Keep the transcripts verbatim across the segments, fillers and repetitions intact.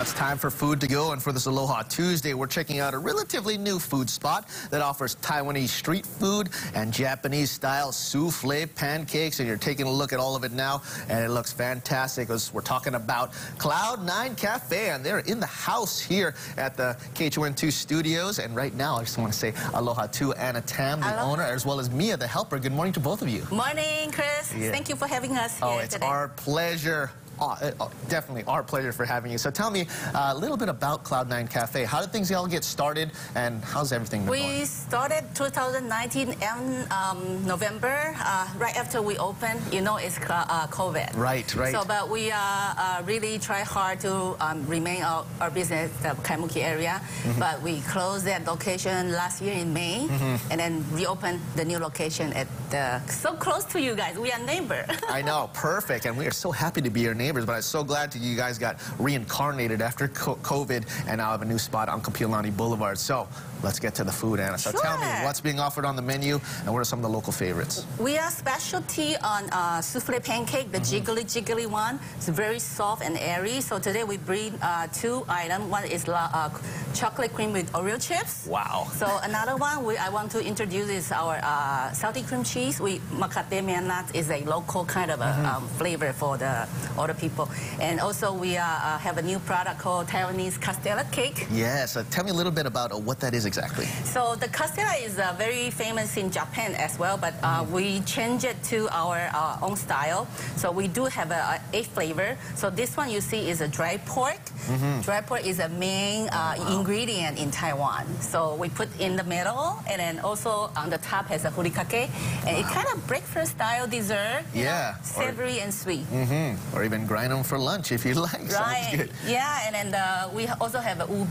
It's time for food to go, and for this Aloha Tuesday, we're checking out a relatively new food spot that offers Taiwanese street food and Japanese-style souffle pancakes, and you're taking a look at all of it now, and it looks fantastic. We're talking about Cloud Nine Cafe, and they're in the house here at the K H O N two studios, and right now, I just want to say aloha to Anna Tam, the aloha. owner, as well as Mia, the helper. Good morning to both of you. Morning, Chris. Yeah. Thank you for having us here Oh, it's today. Our pleasure. Oh, definitely our pleasure for having you. So tell me uh, a little bit about Cloud Nine Cafe. How did things all get started, and how's everything been going? We started twenty nineteen in um, November, uh, right after we opened. You know, it's uh, COVID. Right, right. So, but we uh, uh, really try hard to um, remain our, our business, the Kaimuki area. Mm-hmm. But we closed that location last year in May, mm-hmm. and then reopened the new location at the so close to you guys. We are neighbor. I know, perfect, and we are so happy to be your neighbor. Neighbors, but I'm so glad that you guys got reincarnated after COVID, and now have a new spot on Kapiolani Boulevard. So let's get to the food, Anna. So sure. Tell me what's being offered on the menu, and what are some of the local favorites? We have specialty on uh, souffle pancake, the mm-hmm. jiggly jiggly one. It's very soft and airy. So today we bring uh, two items. One is la, uh, chocolate cream with Oreo chips. Wow. So another one we, I want to introduce is our uh, salty cream cheese. We macadamia nut is a local kind of a mm-hmm. um, flavor for the order people. And also we uh, uh, have a new product called Taiwanese Castella Cake. Yes, uh, tell me a little bit about uh, what that is exactly. So the Castella is uh, very famous in Japan as well, but uh, mm. we change it to our uh, own style. So we do have a, a flavor. So this one you see is a dry pork. Mm-hmm. Dry pork is a main uh, oh, wow. ingredient in Taiwan. So we put in the middle, and then also on the top has a hurikake. And wow. it's kind of breakfast style dessert. Yeah. Know, savory or, and sweet. Mm-hmm. Or even grind them for lunch if you like. Right. Sounds good. Yeah, and then uh, we also have a ube.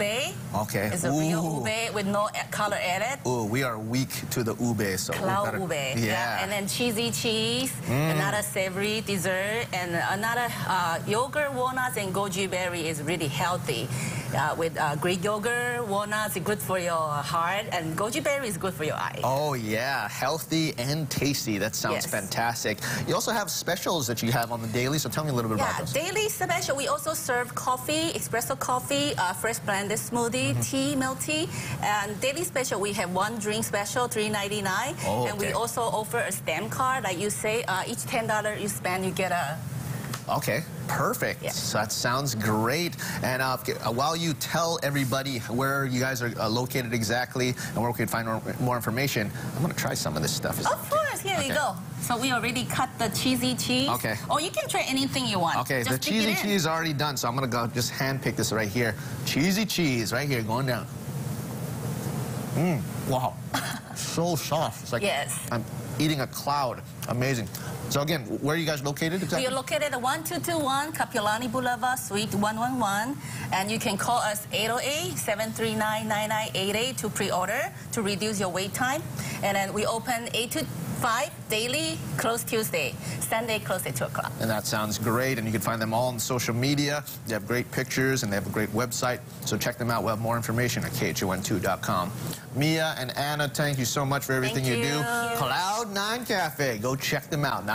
Okay. It's a Ooh. real ube with no color added. Oh, we are weak to the ube, so. Cloud ube. Yeah. yeah. And then cheesy cheese, mm. another savory dessert, and another uh, yogurt, walnuts, and goji berry is really healthy. Uh, with uh, Greek yogurt, walnuts, it's good for your heart, and goji berry is good for your eyes. Oh, yeah. Healthy and tasty. That sounds yes. fantastic. You also have specials that you have on the daily, so tell me a little bit yeah, about those. Yeah, daily special. We also serve coffee, espresso coffee, uh, fresh blended smoothie, mm-hmm. tea, milk tea. And daily special, we have one drink special, three ninety-nine. Oh, okay. And we also offer a stamp card. Like you say, uh, each ten dollars you spend, you get a... Okay, perfect. Yeah. So that sounds great. And uh, while you tell everybody where you guys are uh, located exactly and where we can find more, more information, I'm going to try some of this stuff. Is of course, okay? Here okay. we go. So we already cut the cheesy cheese. Okay. Or you can try anything you want. Okay, just the cheesy cheese is already done, so I'm going to go just hand pick this right here. Cheesy cheese right here going down. Mmm, wow. So soft. It's like yes. I'm eating a cloud. Amazing. So again, where are you guys located exactly? We are located at one two two one Kapiolani Boulevard, Suite one one one, and you can call us eight oh eight, seven three nine, nine nine eight eight to pre-order to reduce your wait time. And then we open eight to five daily, close Tuesday. Sunday, close at two o'clock. And that sounds great, and you can find them all on social media. They have great pictures, and they have a great website, so check them out. We'll have more information at K H O N two dot com. Mia and Anna, thank you so much for everything you, you do. Cloud Nine Cafe. Go check them out now.